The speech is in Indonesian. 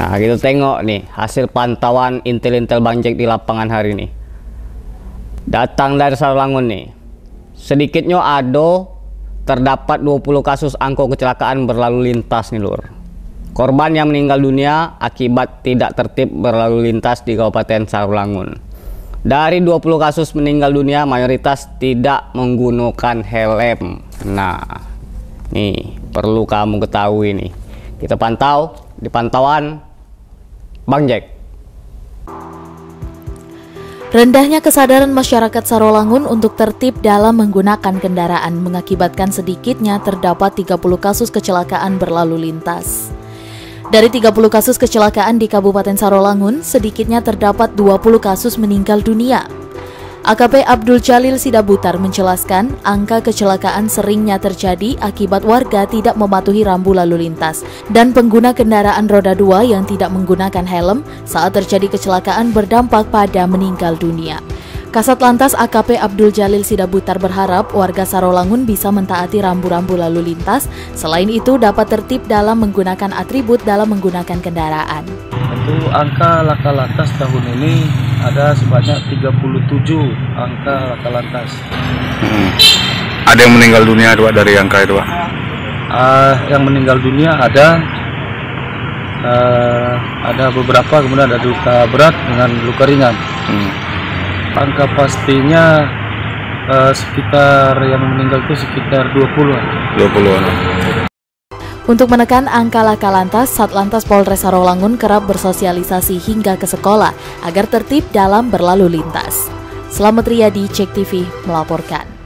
Nah, kita tengok nih hasil pantauan intel-intel Bang Jack di lapangan hari ini. Datang dari Sarolangun nih. Sedikitnya terdapat 20 kasus angko kecelakaan berlalu lintas nih, Lur. Korban yang meninggal dunia akibat tidak tertib berlalu lintas di Kabupaten Sarolangun. Dari 20 kasus meninggal dunia, mayoritas tidak menggunakan helm. Nah, nih perlu kamu ketahui nih. Kita pantau di pantauan Bang Jack. Rendahnya kesadaran masyarakat Sarolangun untuk tertib dalam menggunakan kendaraan mengakibatkan sedikitnya terdapat 30 kasus kecelakaan berlalu lintas. Dari 30 kasus kecelakaan di Kabupaten Sarolangun, sedikitnya terdapat 20 kasus meninggal dunia. AKP Abdul Jalil Sidabutar menjelaskan, angka kecelakaan seringnya terjadi akibat warga tidak mematuhi rambu lalu lintas dan pengguna kendaraan roda dua yang tidak menggunakan helm saat terjadi kecelakaan berdampak pada meninggal dunia. Kasat Lantas AKP Abdul Jalil Sidabutar berharap warga Sarolangun bisa mentaati rambu-rambu lalu lintas. Selain itu dapat tertib dalam menggunakan atribut dalam menggunakan kendaraan. Untuk angka laka lantas tahun ini ada sebanyak 37 angka laka lantas. Ada yang meninggal dunia dua dari angka itu? Yang meninggal dunia ada beberapa, kemudian ada luka berat dengan luka ringan. Angka pastinya sekitar yang meninggal itu sekitar 20-an. Untuk menekan angka laka lantas, Satlantas Polres Sarolangun kerap bersosialisasi hingga ke sekolah agar tertib dalam berlalu lintas. Selamat Riyadi, Cek TV melaporkan.